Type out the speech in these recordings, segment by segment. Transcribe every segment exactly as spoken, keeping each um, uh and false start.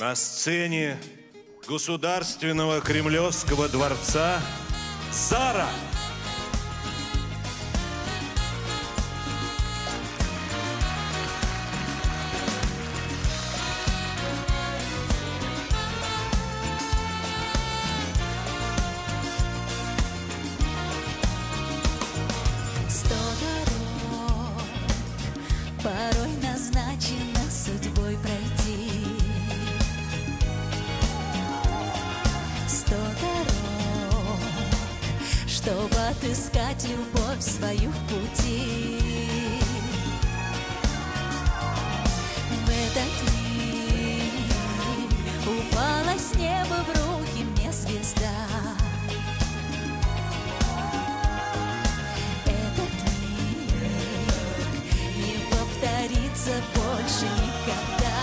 На сцене Государственного Кремлевского дворца Зара. Порой назначено судьбой пройти сто дорог, чтобы отыскать любовь свою в пути. В этот миг упала с неба в руки мне звезда. Больше никогда.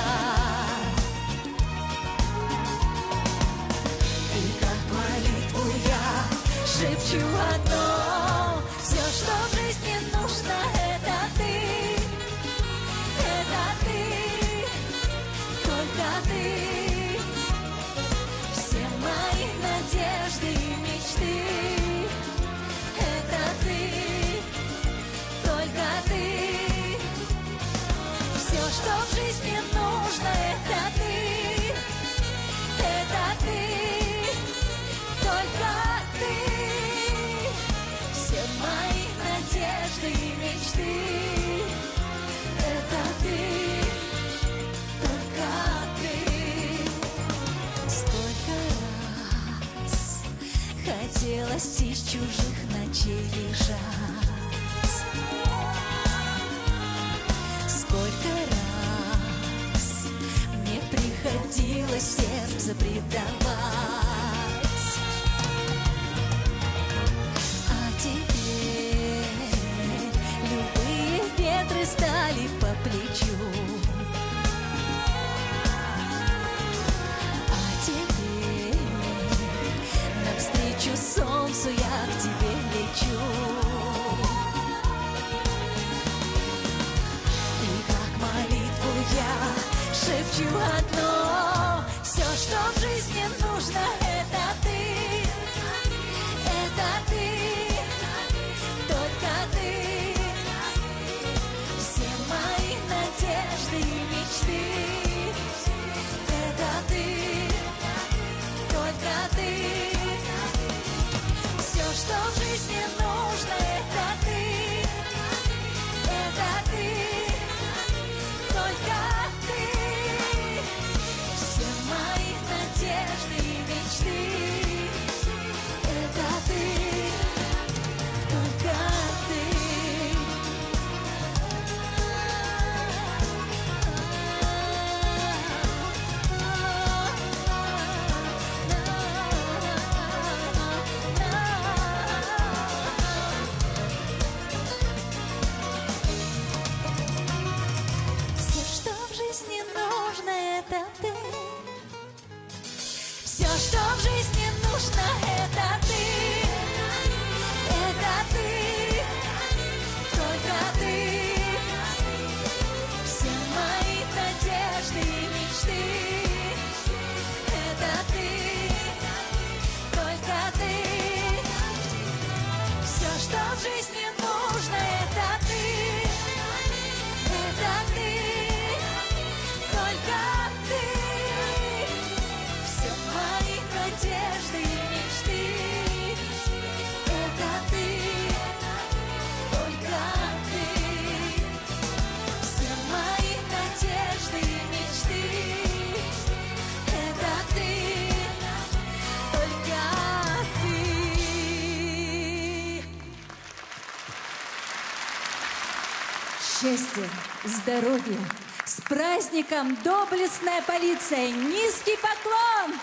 И как молитву я шепчу одно: все, что в жизни нужно, это ты, это ты, только ты. Все мои надежды и мечты, это ты, только ты. Что в жизни нужно, это ты, это ты, только ты. Все мои надежды и мечты, это ты, только ты. Сколько раз хотелось из чужих ночей бежать, сколько раз приходилось сердце предавать. А теперь любые ветры стали по плечу. А теперь навстречу солнцу я к тебе лечу. И как молитву я шепчу одно: все, что в жизни нужно, это ты, это ты, только ты. Все мои надежды и мечты, это ты, только ты. Все, что в жизни нужно, это ты, это ты, только ты. Что в жизни нужно, это ты, это ты, только ты. Все мои надежды и мечты, это ты, только ты. Все, что в жизни нужно, это ты, это ты, только ты. Надежды и мечты, это ты, только ты. Все мои надежды и мечты, это ты, только ты. Счастье, здоровье, с праздником, доблестная полиция, низкий поклон!